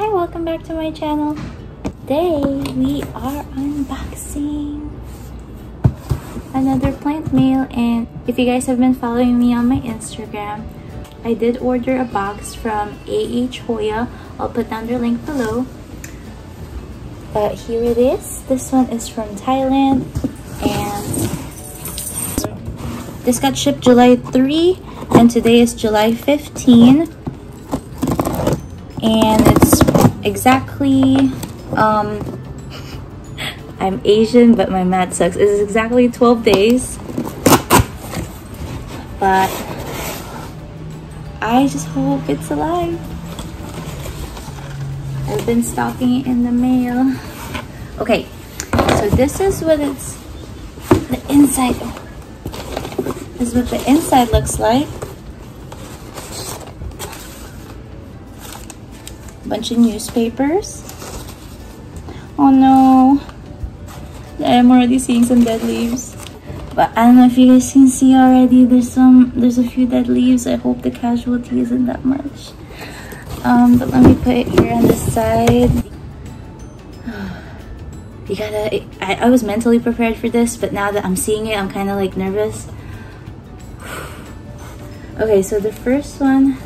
Hi, welcome back to my channel. Today we are unboxing another plant mail, and if you guys have been following me on my Instagram, I did order a box from AH Hoya. I'll put down their link below. But here it is. This one is from Thailand, and this got shipped July 3, and today is July 15, and it's exactly I'm Asian, but my math sucks. It is exactly 12 days, but I just hope it's alive. I've been stocking it in the mail. Okay, so this is what it's the inside. This is what the inside looks like. Bunch of newspapers. Oh no, I'm already seeing some dead leaves. But I don't know if you guys can see already. There's a few dead leaves. I hope the casualty isn't that much. But let me put it here on this side. You gotta, I was mentally prepared for this, but now that I'm seeing it, I'm kind of like nervous. Okay, so the first one,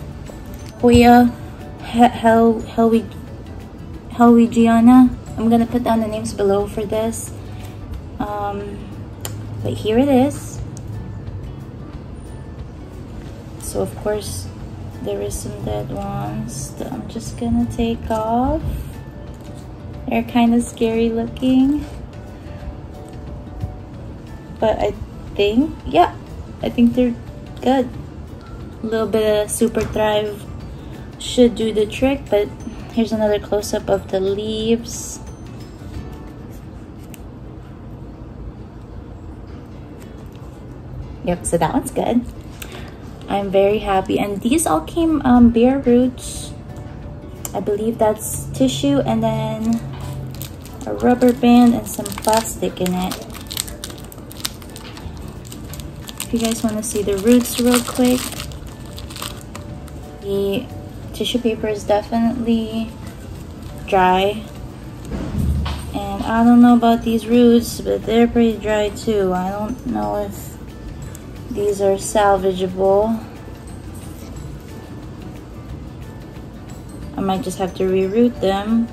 Hoya Hellwigiana. I'm gonna put down the names below for this. But here it is. So of course, there is some dead ones that I'm just gonna take off. They're kind of scary looking, but I think, yeah, I think they're good. A little bit of Super Thrive should do the trick. But here's another close-up of the leaves. Yep, so that one's good. I'm very happy, and these all came bare roots. I believe that's tissue, and then a rubber band and some plastic in it. If you guys want to see the roots real quick, the tissue paper is definitely dry, and I don't know about these roots, but they're pretty dry too. I don't know if these are salvageable. I might just have to reroot them,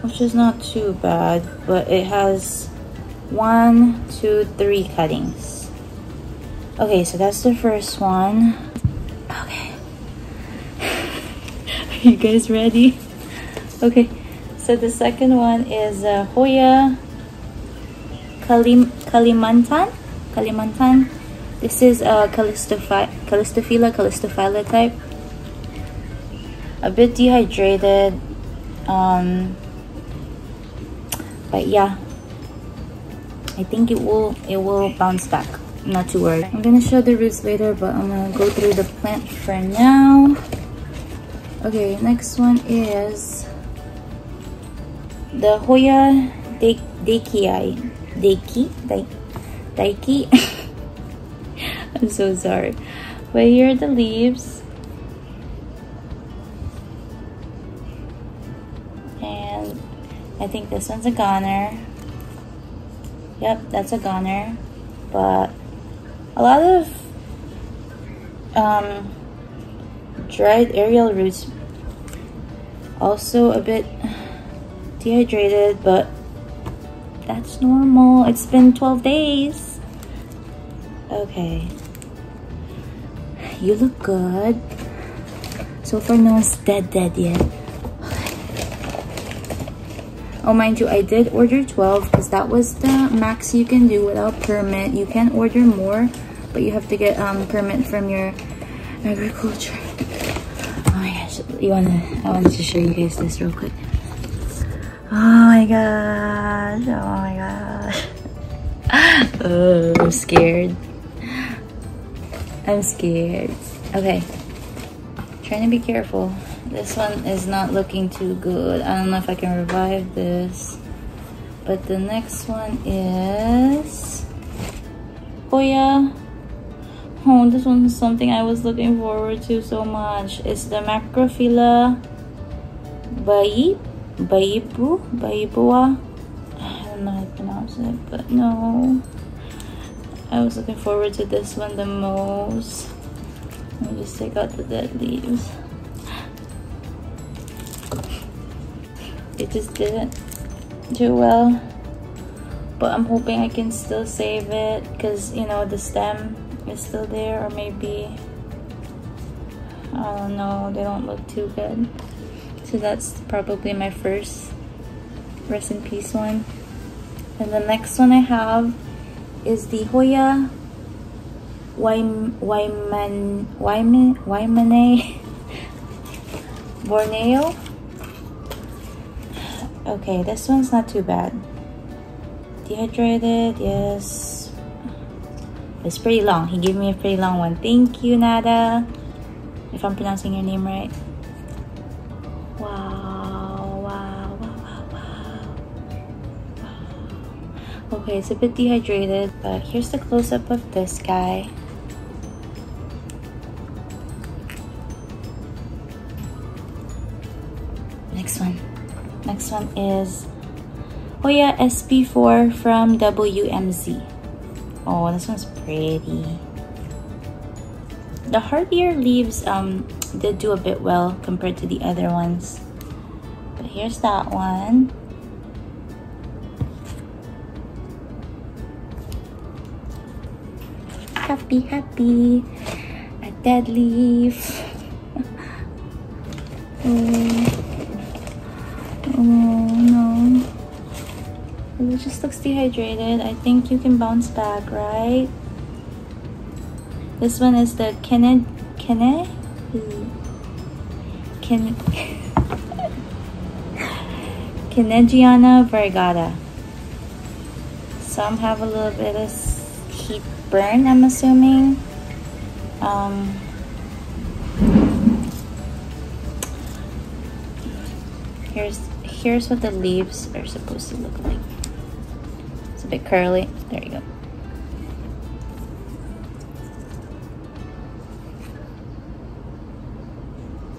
which is not too bad, but it has 1, 2, 3 cuttings. Okay, so that's the first one. Okay. Are you guys ready? Okay, so the second one is Hoya Kalimantan. This is a Calistophylla type. A bit dehydrated, but yeah, I think it will bounce back. I'm not too worried. I'm gonna show the roots later, but I'm gonna go through the plant for now. Okay, next one is the Hoya deykeae. I'm so sorry, but here are the leaves, and I think this one's a goner. Yep, that's a goner, but a lot of dried aerial roots, also a bit dehydrated, but that's normal. It's been 12 days. Okay, you look good. So far, no one's dead yet. Oh, mind you, I did order 12 because that was the max you can do without permit. You can order more, but you have to get permit from your agriculture. Oh my gosh, I wanted to show you guys this real quick. Oh my gosh, oh my gosh. Oh, I'm scared. I'm scared. Okay, trying to be careful. This one is not looking too good. I don't know if I can revive this. But the next one is Hoya. Oh, this one's something I was looking forward to so much. It's the Macrophylla Baibua. I don't know how to pronounce it, but no. I was looking forward to this one the most. Let me just take out the dead leaves. It just didn't do well, but I'm hoping I can still save it because, you know, the stem is still there, or maybe, I don't know, they don't look too good. So that's probably my first rest in peace one. And the next one I have is the Hoya Waymaniae Borneo. Okay, this one's not too bad. Dehydrated, yes. It's pretty long. He gave me a pretty long one. Thank you, Nada. If I'm pronouncing your name right. Wow, wow, wow, wow, wow. Okay, it's a bit dehydrated, but here's the close-up of this guy. Next one. Next one is Hoya sp. IV from WMZ. Oh, this one's pretty. The hardier leaves did do a bit well compared to the other ones. But here's that one. Happy, happy. A dead leaf. Oh no. It just looks dehydrated. I think you can bounce back, right? This one is the Kenejiana variegata. Some have a little bit of heat burn, I'm assuming. Here's what the leaves are supposed to look like. It's a bit curly. There you go.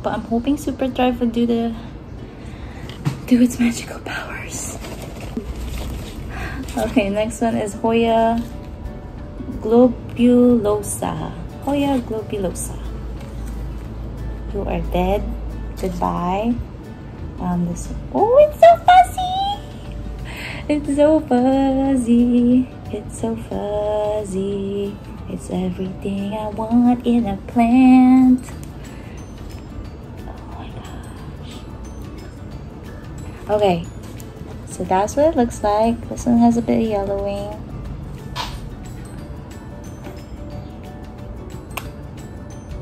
But I'm hoping Super Thrive will do its magical powers. Okay, next one is Hoya globulosa. Hoya globulosa. You are dead. Goodbye. This. Oh, it's so fuzzy. It's so fuzzy. It's so fuzzy. It's everything I want in a plant. Okay, so that's what it looks like. This one has a bit of yellowing.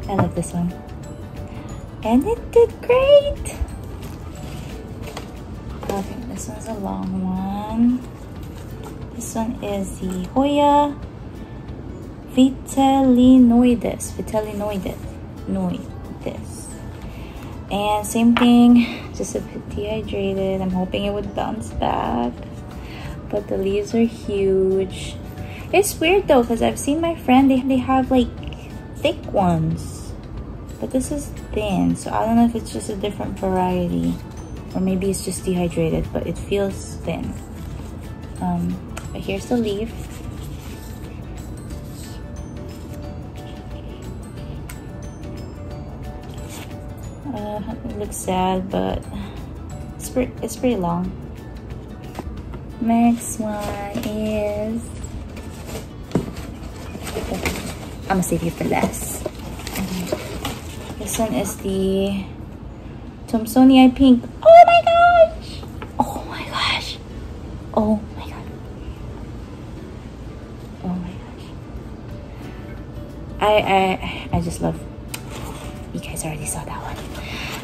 I love this one. And it did great! Okay, this one's a long one. This one is the Hoya Vitellinoides. And same thing. Just a bit dehydrated. I'm hoping it would bounce back, but the leaves are huge. It's weird though, because I've seen my friend, they have like thick ones, but this is thin, so I don't know if it's just a different variety or maybe it's just dehydrated, but it feels thin. But here's the leaf. It looks sad, but it's pretty long. Next one is... I'm gonna save you for last. This one is the Thomsonii pink. Oh my gosh! Oh my gosh! Oh my god. Oh my gosh. I just love... You guys already saw that one.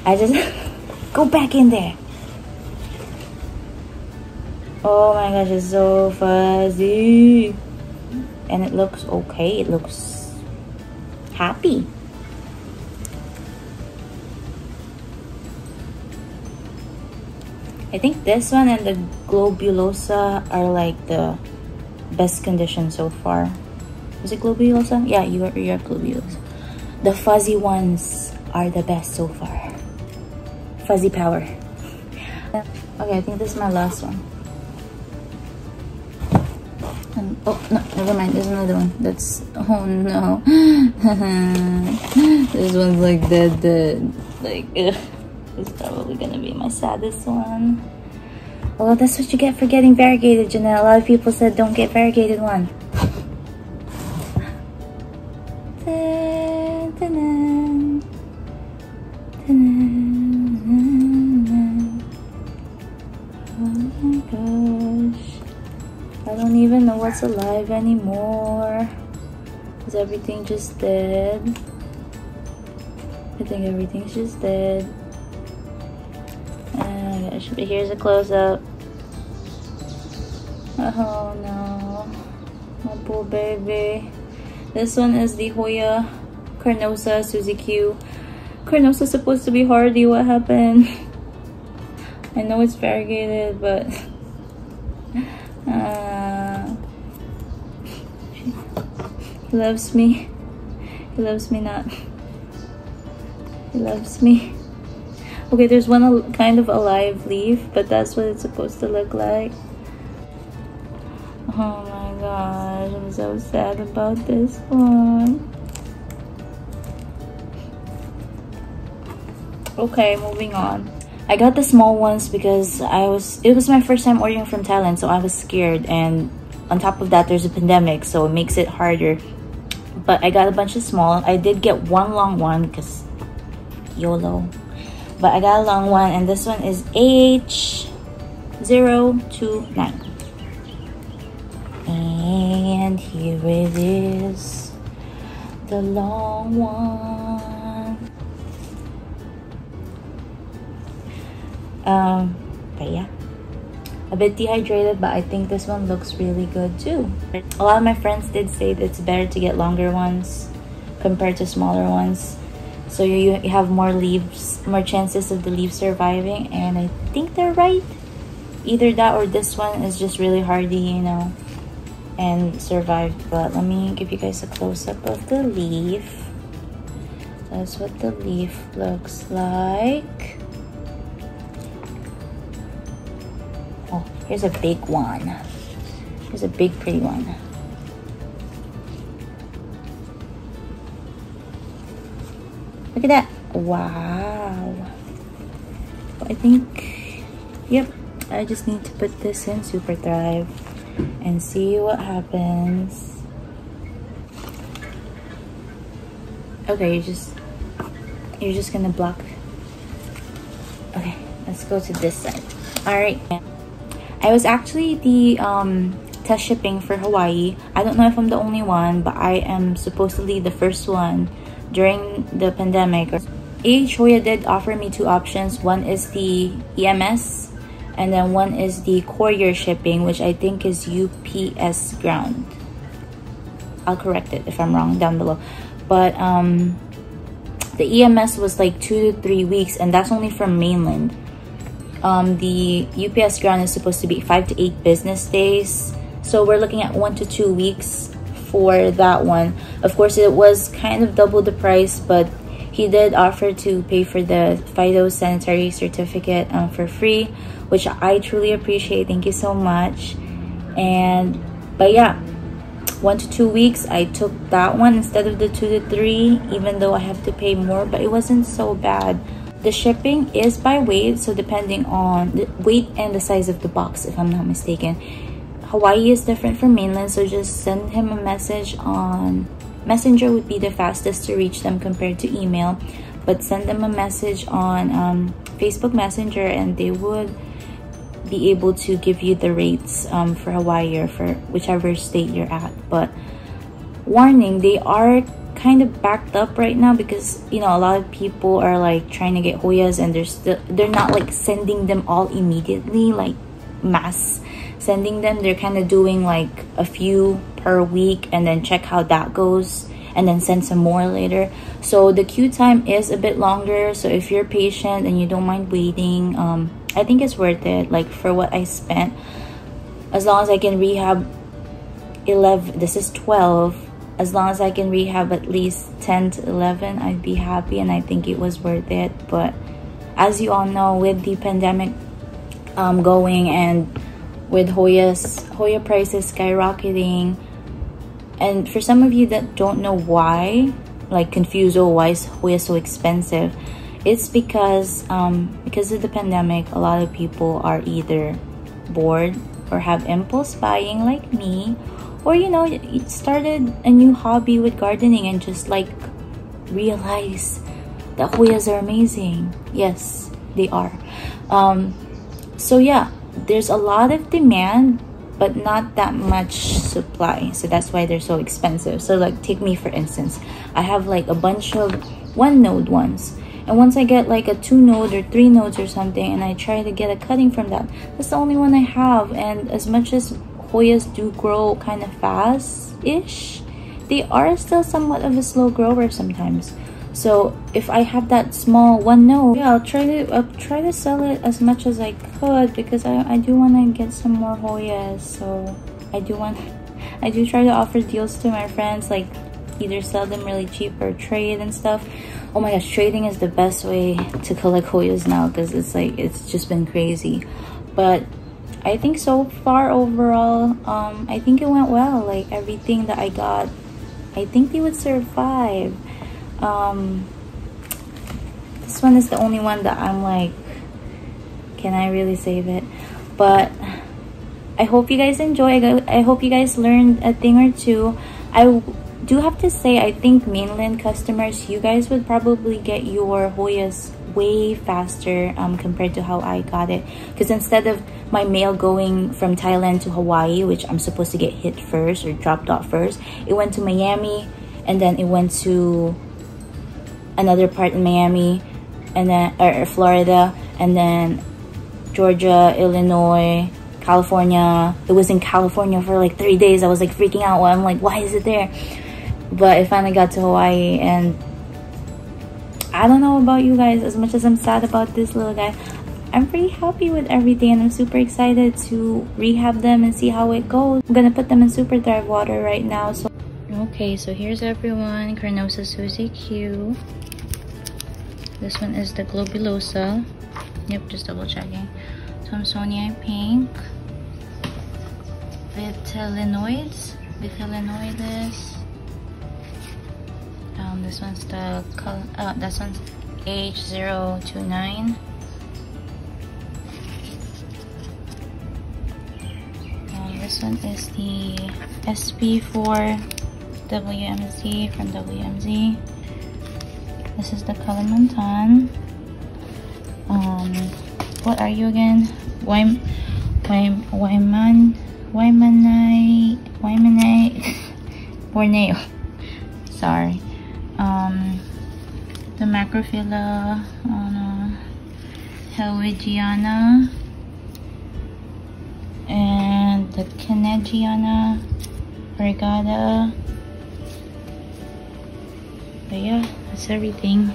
I just go back in there. Oh my gosh, it's so fuzzy. And it looks okay. It looks happy. I think this one and the globulosa are like the best condition so far. Is it globulosa? Yeah, you are globulosa. The fuzzy ones are the best so far. Fuzzy power. Okay, I think this is my last one. And, oh, no, never mind, there's another one. That's, oh no. This one's like dead. Like, ugh. It's probably gonna be my saddest one. Although that's what you get for getting variegated, Janelle. A lot of people said don't get variegated one. Alive anymore. Is everything just dead? I think everything's just dead. Here's a close-up. Oh no, my poor baby. This one is the Hoya Carnosa Susie Q. Carnosa is supposed to be hardy. What happened? I know it's variegated, but he loves me. He loves me not. He loves me. Okay, there's one kind of alive leaf, but that's what it's supposed to look like. Oh my gosh, I'm so sad about this one. Okay, moving on. I got the small ones because it was my first time ordering from Thailand, so I was scared, and on top of that there's a pandemic, so it makes it harder. But I got a bunch of small. I did get one long one because YOLO. But I got a long one, and this one is AH 029. And here it is, the long one. But yeah. A bit dehydrated, but I think this one looks really good too. A lot of my friends did say it's better to get longer ones compared to smaller ones. So you have more leaves, more chances of the leaves surviving, and I think they're right. Either that or this one is just really hardy, you know, and survived. But let me give you guys a close-up of the leaf. That's what the leaf looks like. Here's a big one. Here's a big, pretty one. Look at that. Wow. I think, yep, I just need to put this in Super Thrive and see what happens. Okay, you're just gonna block. Okay, let's go to this side. All right. I was actually the test shipping for Hawaii. I don't know if I'm the only one, but I am supposedly the first one during the pandemic. AH Hoya did offer me two options. One is the EMS, and then one is the courier shipping, which I think is UPS ground. I'll correct it if I'm wrong down below. But the EMS was like 2 to 3 weeks, and that's only from mainland. The UPS ground is supposed to be 5 to 8 business days. So we're looking at 1 to 2 weeks for that one. Of course, it was kind of double the price, but he did offer to pay for the phytosanitary certificate for free, which I truly appreciate. Thank you so much. But yeah, 1 to 2 weeks, I took that one instead of the 2 to 3, even though I have to pay more, but it wasn't so bad. The shipping is by weight, so depending on the weight and the size of the box, if I'm not mistaken. Hawaii is different from mainland, so just send him a message on Messenger would be the fastest to reach them compared to email. But send them a message on Facebook Messenger, and they would be able to give you the rates for Hawaii or for whichever state you're at. But warning, they are kind of backed up right now because, you know, a lot of people are like trying to get Hoyas, and they're not like sending them all immediately, like mass sending them. They're kind of doing like a few per week and then check how that goes and then send some more later. So the queue time is a bit longer, so if you're patient and you don't mind waiting, I think it's worth it. Like, for what I spent, as long as I can rehab 11, this is 12, as long as I can rehab at least 10 to 11, I'd be happy, and I think it was worth it. But as you all know, with the pandemic going, and with Hoya prices skyrocketing. And for some of you that don't know why, like confused, oh, why is Hoya so expensive? It's because of the pandemic, a lot of people are either bored or have impulse buying like me, or you know, it started a new hobby with gardening and just like realize that Hoyas are amazing. Yes, they are. So yeah, there's a lot of demand but not that much supply, so that's why they're so expensive. So like, take me for instance, I have like a bunch of one node ones, and once I get like a two node or three nodes or something, and I try to get a cutting from that, that's the only one I have. And as much as Hoyas do grow kind of fast-ish, they are still somewhat of a slow grower sometimes. So if I have that small one node, yeah, I'll try to sell it as much as I could, because I do want to get some more Hoyas. So I do try to offer deals to my friends, like either sell them really cheap or trade and stuff. Oh my gosh, trading is the best way to collect Hoyas now, because it's like, it's just been crazy. But I think so far overall, I think it went well. Like everything that I got, I think they would survive. This one is the only one that I'm like, can I really save it? But I hope you guys enjoy. I hope you guys learned a thing or two. I do have to say, I think mainland customers, you guys would probably get your Hoyas way faster compared to how I got it, because instead of my mail going from Thailand to Hawaii, which I'm supposed to get hit first or dropped off first, it went to Miami, and then it went to another part in Miami, and then Florida, and then Georgia, Illinois, California. It was in California for like 3 days. I was like freaking out. I'm like, why is it there? But it finally got to Hawaii. And I don't know about you guys, as much as I'm sad about this little guy, I'm pretty happy with everything, and I'm super excited to rehab them and see how it goes. I'm gonna put them in Super Thrive water right now. So okay, so here's everyone. Carnosa Susie Q. This one is the globulosa. Yep, just double checking. Thomsonii pink. Vitellinoides. This one's the color. This one's AH 029. This one is the SP4. WMZ from WMZ. This is the Kalimantan. What are you again? Waymaniae Borneo. Sorry. The Macrophylla Hellwigiana, and the Kenejiana variegata. But yeah, that's everything.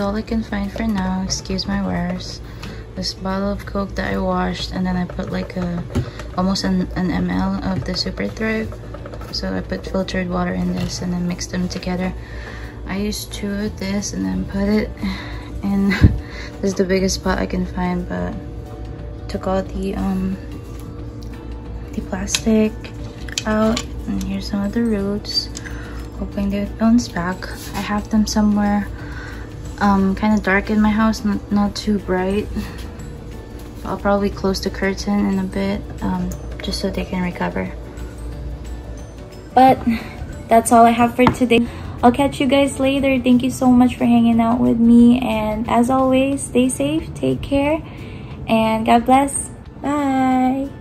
All I can find for now, excuse my wares. This bottle of Coke that I washed, and then I put like almost an ml of the Super Thrive. So I put filtered water in this and then mixed them together. I used two of this and then put it in. This is the biggest pot I can find, but took all the plastic out, and here's some of the roots, hoping they bounce back. I have them somewhere kind of dark in my house, not too bright. I'll probably close the curtain in a bit, just so they can recover. But that's all I have for today. I'll catch you guys later. Thank you so much for hanging out with me, and as always, stay safe, take care, and God bless. Bye.